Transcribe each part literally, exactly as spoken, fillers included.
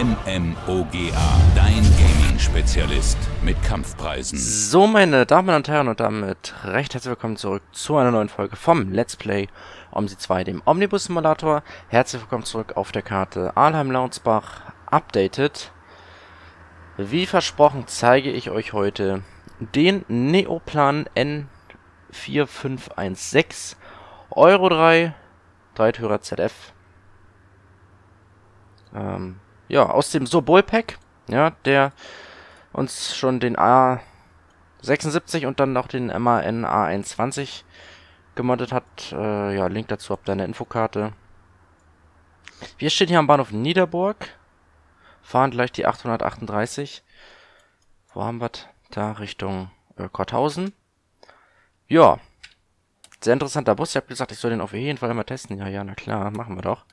M M O G A, dein Gaming-Spezialist mit Kampfpreisen. So, meine Damen und Herren, und damit recht herzlich willkommen zurück zu einer neuen Folge vom Let's Play OMSI zwei, dem Omnibus-Simulator. Herzlich willkommen zurück auf der Karte Ahlheim Laurenzbach updated. Wie versprochen zeige ich euch heute den Neoplan N vier fünf eins sechs, Euro drei, Dreitürer Z F. Ähm, ja, aus dem Sobolpack, ja, der uns schon den A sechsundsiebzig und dann noch den MAN A einundzwanzig gemoddet hat. Äh, ja, Link dazu habt ihr in der Infokarte. Wir stehen hier am Bahnhof Niederburg, fahren gleich die achthundertachtunddreißig. Wo haben wir das? Da Richtung äh, Korthausen. Ja, sehr interessanter Bus. Ich habe gesagt, ich soll den auf jeden Fall immer testen. Ja, ja, na klar, machen wir doch.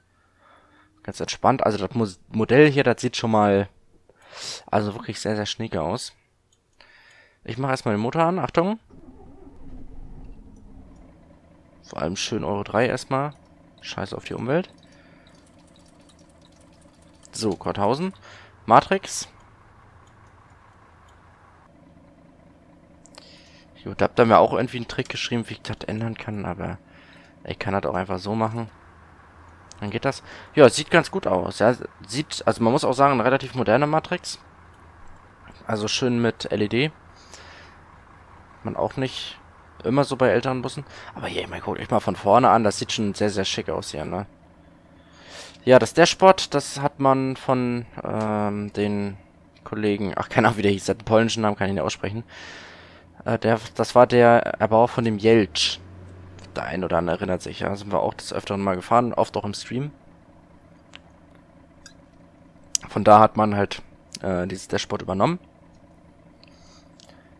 Ganz entspannt. Also das Modell hier, das sieht schon mal, also wirklich sehr, sehr schnieke aus. Ich mache erstmal den Motor an. Achtung. Vor allem schön Euro drei erstmal. Scheiß auf die Umwelt. So, Korthausen. Matrix. Jo, da habt ihr mir auch irgendwie einen Trick geschrieben, wie ich das ändern kann, aber ich kann das auch einfach so machen. Dann geht das. Ja, sieht ganz gut aus. Ja, sieht, also man muss auch sagen, eine relativ moderne Matrix. Also schön mit L E D. Man auch nicht immer so bei älteren Bussen. Aber hier, mal guckt euch mal von vorne an. Das sieht schon sehr, sehr schick aus hier, ne? Ja, das Dashboard, das hat man von ähm, den Kollegen, ach, keine Ahnung, wie der hieß, der hat einen polnischen Namen, kann ich nicht aussprechen. Äh, der, das war der Erbauer von dem Jelcz. Der ein oder andere erinnert sich, ja, sind wir auch des Öfteren mal gefahren, oft auch im Stream. Von da hat man halt äh, dieses Dashboard übernommen.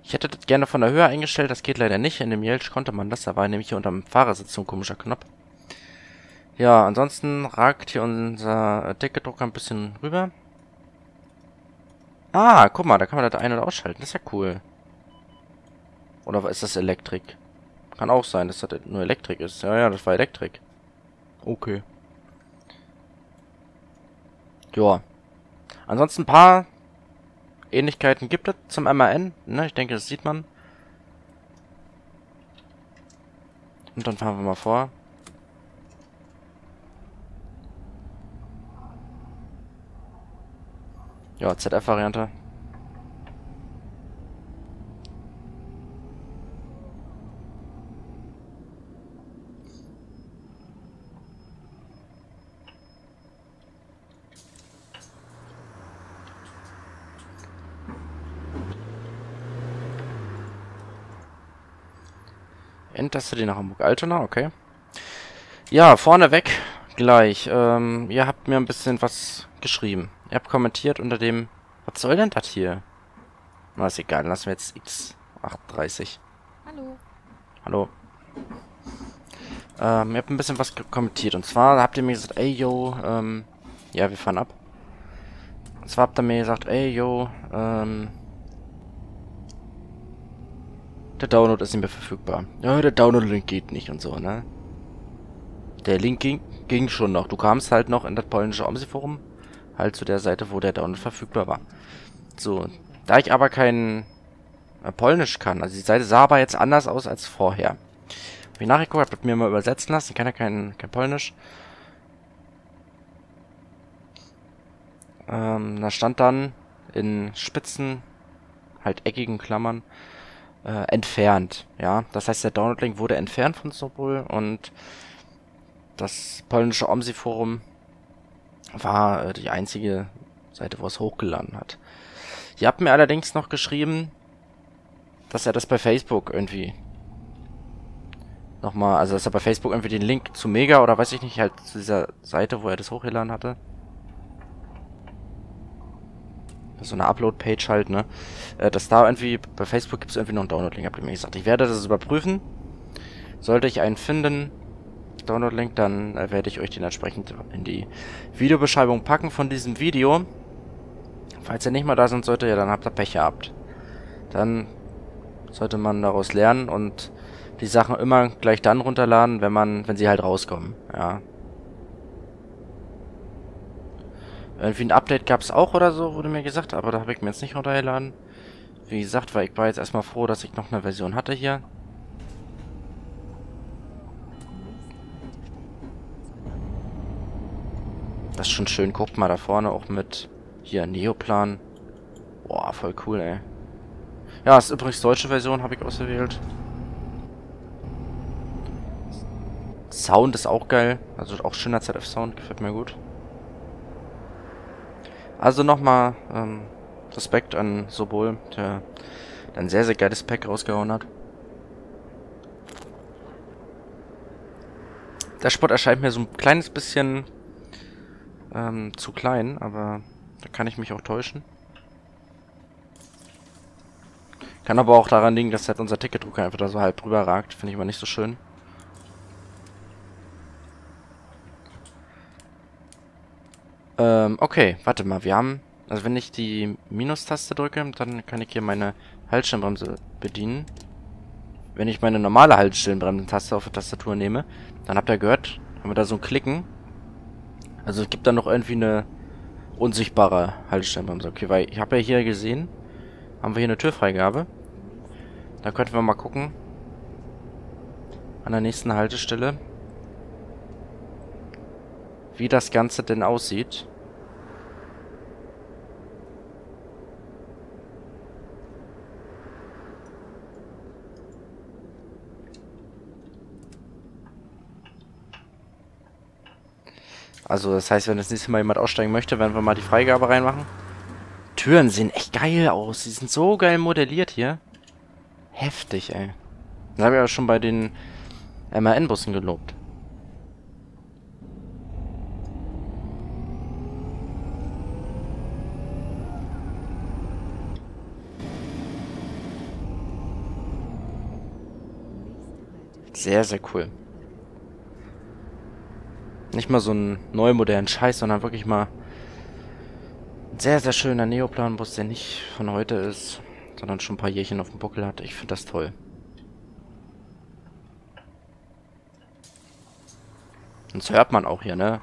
Ich hätte das gerne von der Höhe eingestellt, das geht leider nicht. In dem Jelcz konnte man das, da war nämlich hier unter dem Fahrersitz so ein komischer Knopf. Ja, ansonsten ragt hier unser Deckeldrucker ein bisschen rüber. Ah, guck mal, da kann man das ein- oder ausschalten, das ist ja cool. Oder ist das Elektrik? Kann auch sein, dass das nur Elektrik ist. Ja, ja, das war Elektrik. Okay. Joa. Ansonsten ein paar Ähnlichkeiten gibt es zum MAN. Ne, ich denke, das sieht man. Und dann fahren wir mal vor. Ja, Z F-Variante. Endtaste die nach Hamburg-Altona, okay. Ja, vorneweg gleich. Ähm, ihr habt mir ein bisschen was geschrieben. Ihr habt kommentiert unter dem... Was soll denn das hier? Na, ist egal, lassen wir jetzt X achtunddreißig. Hallo. Hallo. Ähm, ihr habt ein bisschen was kommentiert. Und zwar habt ihr mir gesagt, ey, yo, ähm... ja, wir fahren ab. Und zwar habt ihr mir gesagt, ey, yo, ähm... der Download ist nicht mehr verfügbar. Ja, der Download-Link geht nicht und so, ne? Der Link ging, ging schon noch. Du kamst halt noch in das polnische OMSI-Forum. Halt zu der Seite, wo der Download verfügbar war. So, da ich aber kein äh, Polnisch kann. Also die Seite sah aber jetzt anders aus als vorher. Hab ich nachgeguckt, hab mir mal übersetzen lassen. Ich kann ja kein, kein Polnisch. Ähm, da stand dann in spitzen, halt eckigen Klammern, Äh, entfernt, ja. Das heißt, der Download-Link wurde entfernt von Sobol und das polnische OMSI-Forum war äh, die einzige Seite, wo es hochgeladen hat. Ihr habt mir allerdings noch geschrieben, dass er das bei Facebook irgendwie nochmal, also dass er bei Facebook irgendwie den Link zu Mega oder weiß ich nicht, halt zu dieser Seite, wo er das hochgeladen hatte. So eine Upload-Page halt, ne? Dass da irgendwie, bei Facebook gibt es irgendwie noch einen Download-Link, habt ihr mir gesagt. Ich werde das überprüfen. Sollte ich einen finden, Download-Link, dann werde ich euch den entsprechend in die Videobeschreibung packen von diesem Video. Falls ihr nicht mal da sind solltet, ja, dann habt ihr Pech gehabt. Dann sollte man daraus lernen und die Sachen immer gleich dann runterladen, wenn man, wenn sie halt rauskommen, ja. Irgendwie ein Update gab es auch oder so, wurde mir gesagt, aber da habe ich mir jetzt nicht runtergeladen. Wie gesagt, weil ich war jetzt erstmal froh, dass ich noch eine Version hatte hier. Das ist schon schön, guckt mal da vorne auch mit hier Neoplan. Boah, voll cool, ey. Ja, das ist übrigens deutsche Version, habe ich ausgewählt. Sound ist auch geil, also auch schöner Z F-Sound, gefällt mir gut. Also nochmal ähm, Respekt an Sobol, der ein sehr, sehr geiles Pack rausgehauen hat. Der Sport erscheint mir so ein kleines bisschen ähm, zu klein, aber da kann ich mich auch täuschen. Kann aber auch daran liegen, dass halt unser Ticketdrucker einfach da so halb drüber ragt, finde ich immer nicht so schön. Ähm, okay, warte mal, wir haben... Also wenn ich die Minustaste drücke, dann kann ich hier meine Haltestellenbremse bedienen. Wenn ich meine normale Haltestellenbremsentaste auf der Tastatur nehme, dann habt ihr gehört, haben wir da so ein Klicken. Also es gibt da noch irgendwie eine unsichtbare Haltestellenbremse. Okay, weil ich habe ja hier gesehen, haben wir hier eine Türfreigabe. Da könnten wir mal gucken. An der nächsten Haltestelle. Wie das Ganze denn aussieht. Also das heißt, wenn das nächste Mal jemand aussteigen möchte, werden wir mal die Freigabe reinmachen. Türen sehen echt geil aus. Die sind so geil modelliert hier. Heftig, ey. Das habe ich aber schon bei den M A N-Bussen gelobt. Sehr, sehr cool. Nicht mal so einen neu modernen Scheiß, sondern wirklich mal ein sehr, sehr schöner Neoplanbus, der nicht von heute ist, sondern schon ein paar Jährchen auf dem Buckel hat. Ich finde das toll. Und das hört man auch hier, ne?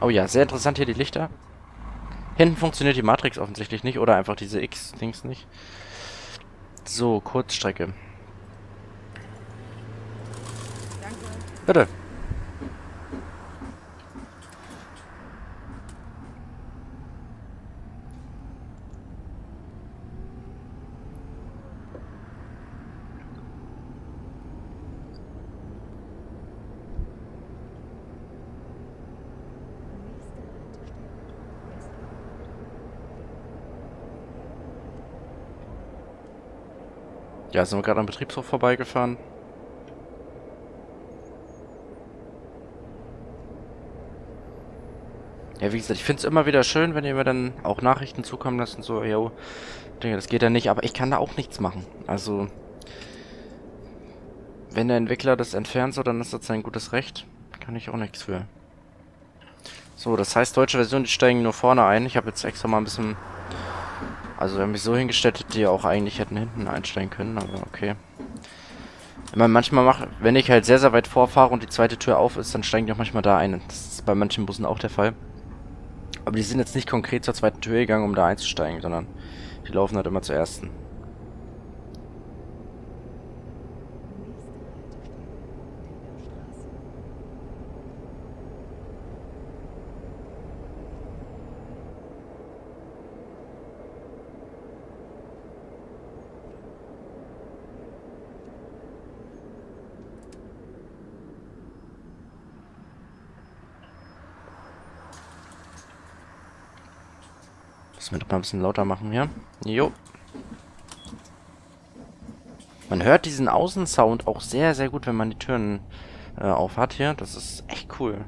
Oh ja, sehr interessant hier die Lichter. Hinten funktioniert die Matrix offensichtlich nicht oder einfach diese X-Dings nicht. So, Kurzstrecke. Bitte. Ja, sind wir gerade am Betriebshof vorbeigefahren. Ja, wie gesagt, ich finde es immer wieder schön, wenn ihr mir dann auch Nachrichten zukommen lasst und so, yo, Digga, das geht ja nicht, aber ich kann da auch nichts machen. Also, wenn der Entwickler das entfernt, so, dann ist das sein gutes Recht. Kann ich auch nichts für. So, das heißt, deutsche Version, die steigen nur vorne ein. Ich habe jetzt extra mal ein bisschen... Also, wenn mich so hingestellt hätte, die ja auch eigentlich hätten hinten einsteigen können, aber okay. Ich meine, manchmal macht, wenn ich halt sehr, sehr weit vorfahre und die zweite Tür auf ist, dann steigen die auch manchmal da ein. Das ist bei manchen Bussen auch der Fall. Aber die sind jetzt nicht konkret zur zweiten Tür gegangen, um da einzusteigen, sondern die laufen halt immer zur ersten. Müssen wir doch mal ein bisschen lauter machen hier. Jo. Man hört diesen Außensound auch sehr, sehr gut, wenn man die Türen äh, auf hat hier. Das ist echt cool.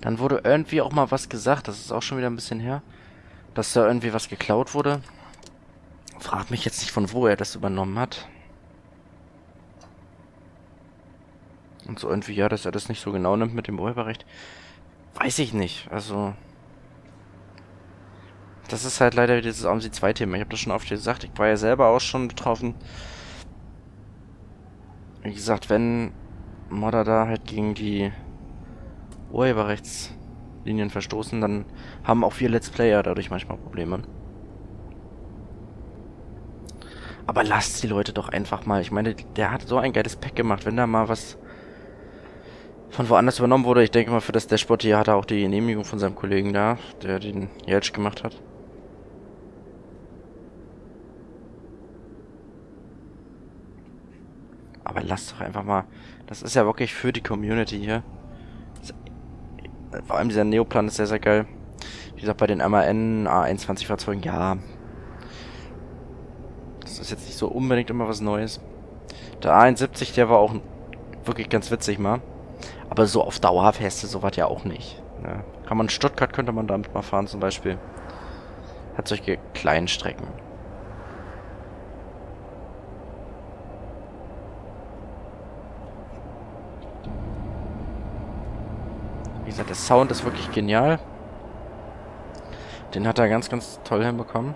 Dann wurde irgendwie auch mal was gesagt, das ist auch schon wieder ein bisschen her, dass da irgendwie was geklaut wurde. Fragt mich jetzt nicht, von wo er das übernommen hat. und so irgendwie, ja, dass er das nicht so genau nimmt mit dem Urheberrecht. Weiß ich nicht, also... Das ist halt leider dieses OMSI zwei-Thema. Ich habe das schon oft gesagt. Ich war ja selber auch schon betroffen. Wie gesagt, wenn Modder da halt gegen die Urheberrechtslinien verstoßen, dann haben auch wir Let's Player dadurch manchmal Probleme. Aber lasst die Leute doch einfach mal. Ich meine, der hat so ein geiles Pack gemacht. Wenn da mal was von woanders übernommen wurde, ich denke mal, für das Dashboard hier hat er auch die Genehmigung von seinem Kollegen da, der den Jelcz gemacht hat. Aber lasst doch einfach mal. Das ist ja wirklich für die Community hier. Vor allem dieser Neoplan ist sehr, sehr geil. Wie gesagt, bei den M A N A einundzwanzig Fahrzeugen, ja. Das ist jetzt nicht so unbedingt immer was Neues. Der A einundsiebzig, der war auch wirklich ganz witzig mal. Aber so auf Dauer fährst du sowas ja auch nicht. Ja. Kann man in Stuttgart, könnte man damit mal fahren zum Beispiel. Hat solche kleinen Strecken. Wie gesagt, der Sound ist wirklich genial. Den hat er ganz, ganz toll hinbekommen.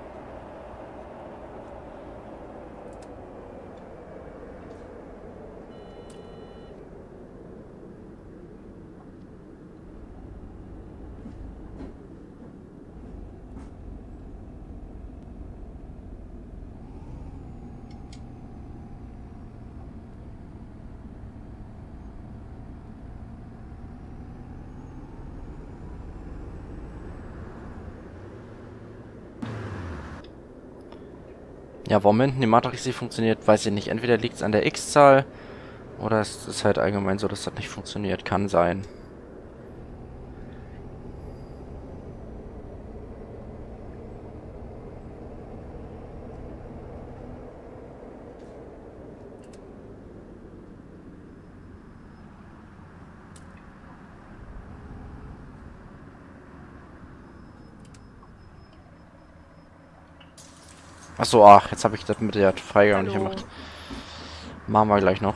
Ja, warum hinten die Matrix nicht funktioniert, weiß ich nicht. Entweder liegt es an der X-Zahl oder es ist halt allgemein so, dass das nicht funktioniert. Kann sein. Achso, ach, jetzt habe ich das mit der Freigabe nicht gemacht. Machen wir gleich noch.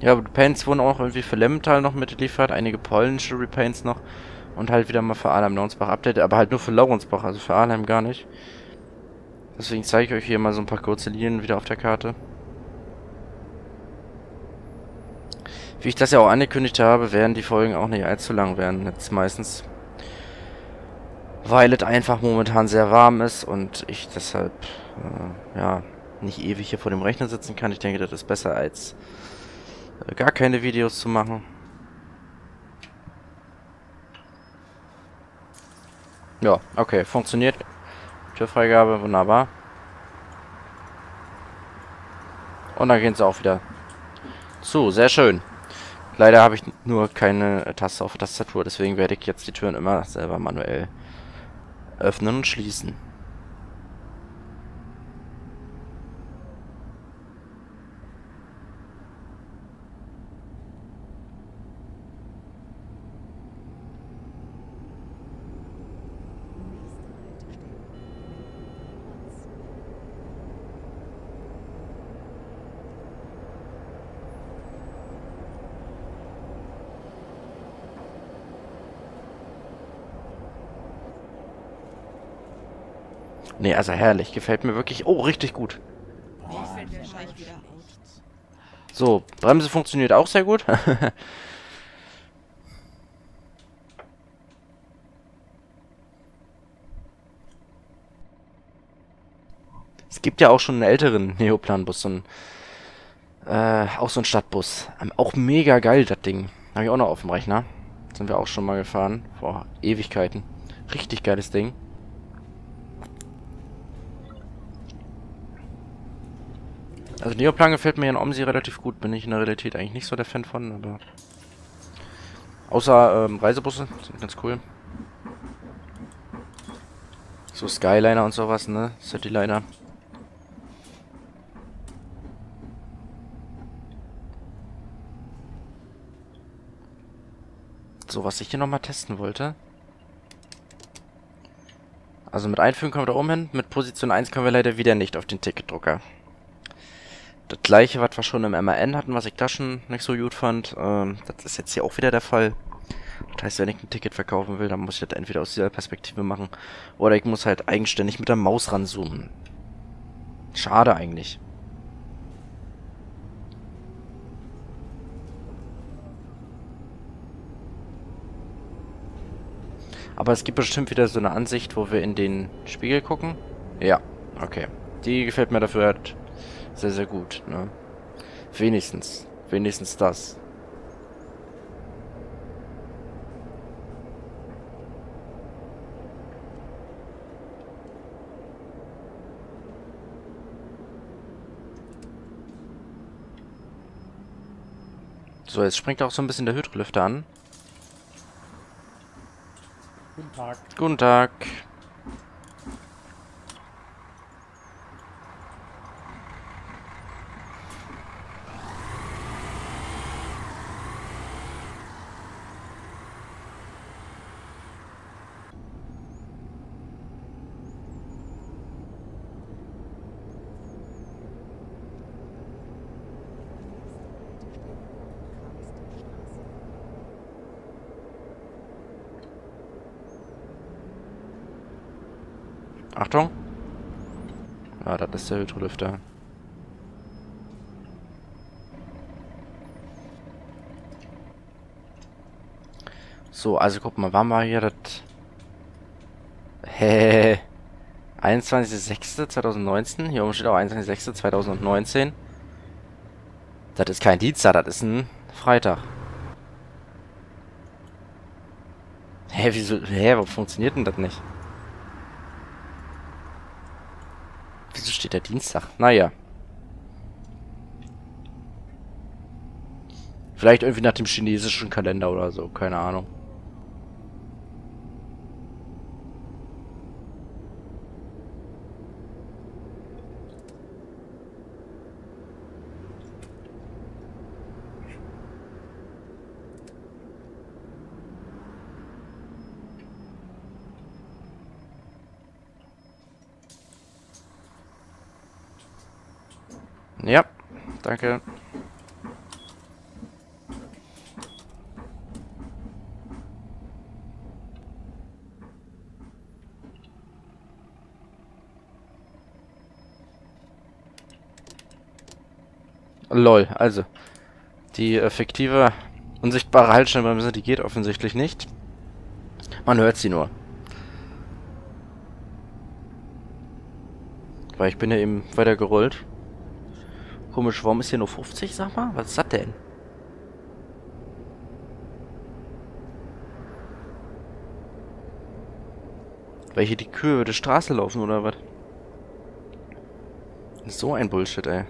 Ja, aber Repaints wurden auch irgendwie für Lemmental noch mitgeliefert, einige polnische Repaints noch und halt wieder mal für Ahlheim Laurenzbach Update, aber halt nur für Laurenzbach, also für Ahlheim gar nicht. Deswegen zeige ich euch hier mal so ein paar kurze Linien wieder auf der Karte. Wie ich das ja auch angekündigt habe, werden die Folgen auch nicht allzu lang werden, jetzt meistens. Weil es einfach momentan sehr warm ist und ich deshalb, äh, ja, nicht ewig hier vor dem Rechner sitzen kann. Ich denke, das ist besser als äh, gar keine Videos zu machen. Ja, okay, funktioniert. Türfreigabe, wunderbar. Und dann gehen sie auch wieder zu. Sehr schön. Leider habe ich nur keine Taste auf der Tastatur, deswegen werde ich jetzt die Türen immer selber manuell öffnen und schließen. Ne, also herrlich. Gefällt mir wirklich. Oh, richtig gut. So, Bremse funktioniert auch sehr gut. Es gibt ja auch schon einen älteren Neoplan-Bus, so ein, äh, auch so ein Stadtbus. Auch mega geil, das Ding. Habe ich auch noch auf dem Rechner. Sind wir auch schon mal gefahren. Vor Ewigkeiten. Richtig geiles Ding. Also Neoplan gefällt mir in OMSI relativ gut, bin ich in der Realität eigentlich nicht so der Fan von, aber... Außer ähm, Reisebusse, sind ganz cool. So Skyliner und sowas, ne? Cityliner. so, was ich hier nochmal testen wollte. Also mit Einfügen kommen wir da oben hin. Mit Position eins können wir leider wieder nicht auf den Ticketdrucker. Das gleiche, was wir schon im M A N hatten, was ich da schon nicht so gut fand. Ähm, das ist jetzt hier auch wieder der Fall. Das heißt, wenn ich ein Ticket verkaufen will, dann muss ich das entweder aus dieser Perspektive machen. Oder ich muss halt eigenständig mit der Maus ranzoomen. Schade eigentlich. Aber es gibt bestimmt wieder so eine Ansicht, wo wir in den Spiegel gucken. Ja, okay. Die gefällt mir dafür halt sehr, sehr gut, ne? Wenigstens. Wenigstens das. So, jetzt springt auch so ein bisschen der Hydrolüfter an. Guten Tag. Guten Tag. Achtung! Ah, das ist der Hydrolüfter. So, also guck mal, wann war hier das... Hä? einundzwanzigster sechster zweitausendneunzehn? Hier oben steht auch einundzwanzigster sechster zweitausendneunzehn. Das ist kein Dienstag, das ist ein Freitag. Hä, wieso... Hä, warum funktioniert denn das nicht? Wieso steht der Dienstag? Naja. Vielleicht irgendwie nach dem chinesischen Kalender oder so. Keine Ahnung. Ja, danke. Lol, also. Die äh, fiktive, unsichtbare Haltestellenbremse, die geht offensichtlich nicht. Man hört sie nur. Weil ich bin ja eben weitergerollt. Komisch, warum ist hier nur fünfzig, sag mal? Was ist das denn? Welche die Kühe über die Straße laufen, oder was? So ein Bullshit, ey.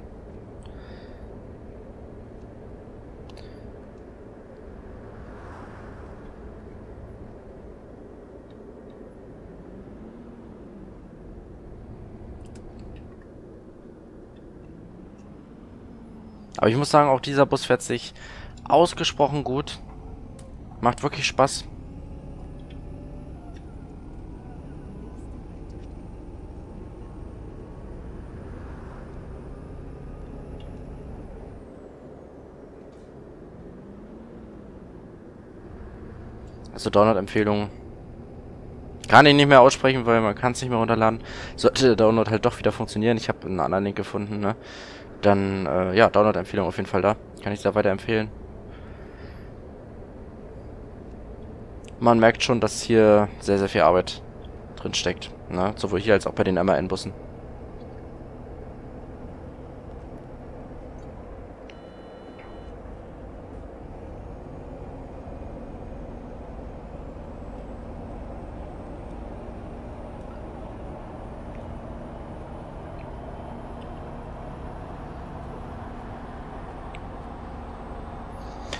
Aber ich muss sagen, auch dieser Bus fährt sich ausgesprochen gut. Macht wirklich Spaß. Also Download-Empfehlung. Kann ich nicht mehr aussprechen, weil man kann es nicht mehr runterladen. Sollte der Download halt doch wieder funktionieren. Ich habe einen anderen Link gefunden, ne? Dann, äh, ja, Download-Empfehlung auf jeden Fall da. Kann ich da weiterempfehlen. Man merkt schon, dass hier sehr, sehr viel Arbeit drin steckt. Ne? Sowohl hier als auch bei den M A N-Bussen.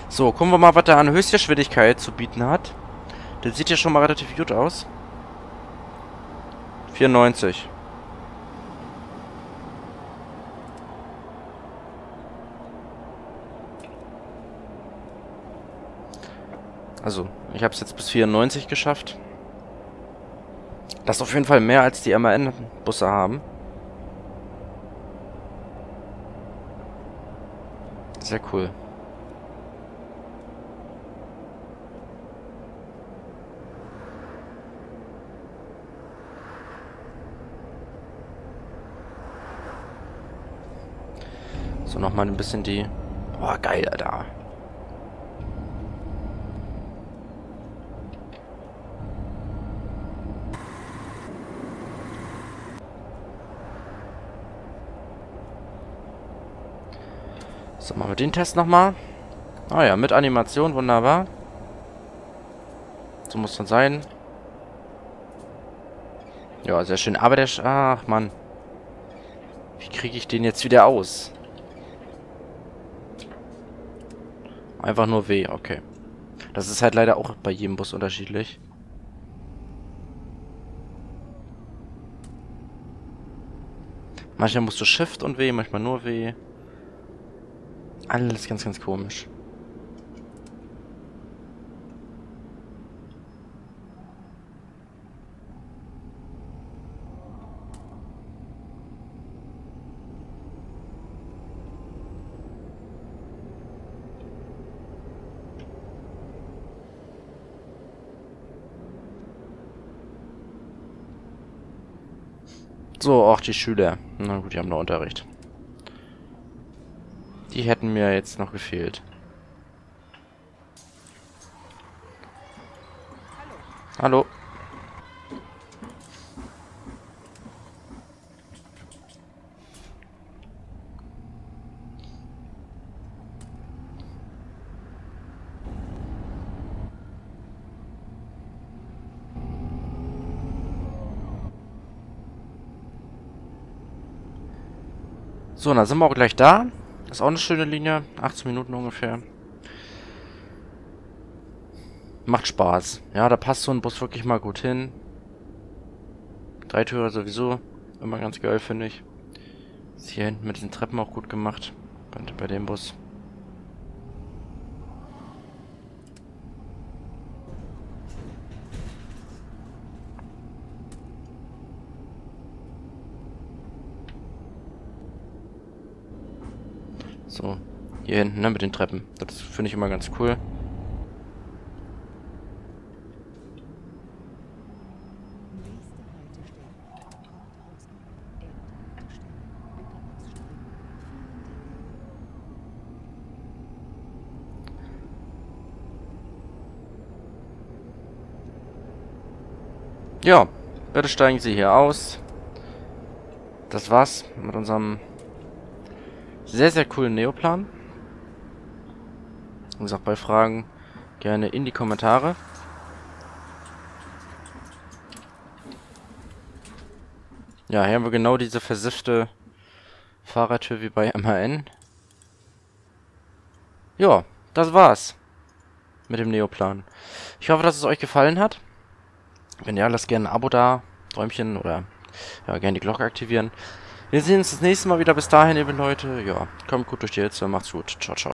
So, gucken wir mal, was der an Höchstgeschwindigkeit zu bieten hat. Das sieht ja schon mal relativ gut aus. vierundneunzig. Also, ich habe es jetzt bis vierundneunzig geschafft. Das ist auf jeden Fall mehr als die M A N-Busse haben. Sehr cool. So, nochmal ein bisschen die... Boah, geil, Alter. So, machen wir den Test nochmal. Ah ja, mit Animation, wunderbar. So muss dann sein. Ja, sehr schön. Aber der... Sch Ach, Mann. Wie kriege ich den jetzt wieder aus? Einfach nur W, okay. Das ist halt leider auch bei jedem Bus unterschiedlich. Manchmal musst du Shift und W, manchmal nur W. Alles ganz, ganz komisch. So, auch die Schüler. Na gut, die haben noch Unterricht. Die hätten mir jetzt noch gefehlt. Hallo. Hallo. So, dann sind wir auch gleich da. Ist auch eine schöne Linie. achtzehn Minuten ungefähr. Macht Spaß. Ja, da passt so ein Bus wirklich mal gut hin. Dreitürer sowieso. Immer ganz geil, finde ich. Ist hier hinten mit den Treppen auch gut gemacht. Bei, bei dem Bus. So, hier hinten, ne, mit den Treppen. Das finde ich immer ganz cool. Ja, bitte steigen Sie hier aus. Das war's mit unserem... Sehr, sehr coolen Neoplan. Wie gesagt, bei Fragen gerne in die Kommentare. Ja, hier haben wir genau diese versiffte Fahrertür wie bei M A N. Ja, das war's mit dem Neoplan. Ich hoffe, dass es euch gefallen hat. Wenn ja, lasst gerne ein Abo da, Däumchen oder ja, gerne die Glocke aktivieren. Wir sehen uns das nächste Mal wieder. Bis dahin, liebe Leute. Ja, kommt gut durch die Hitze. Macht's gut. Ciao, ciao.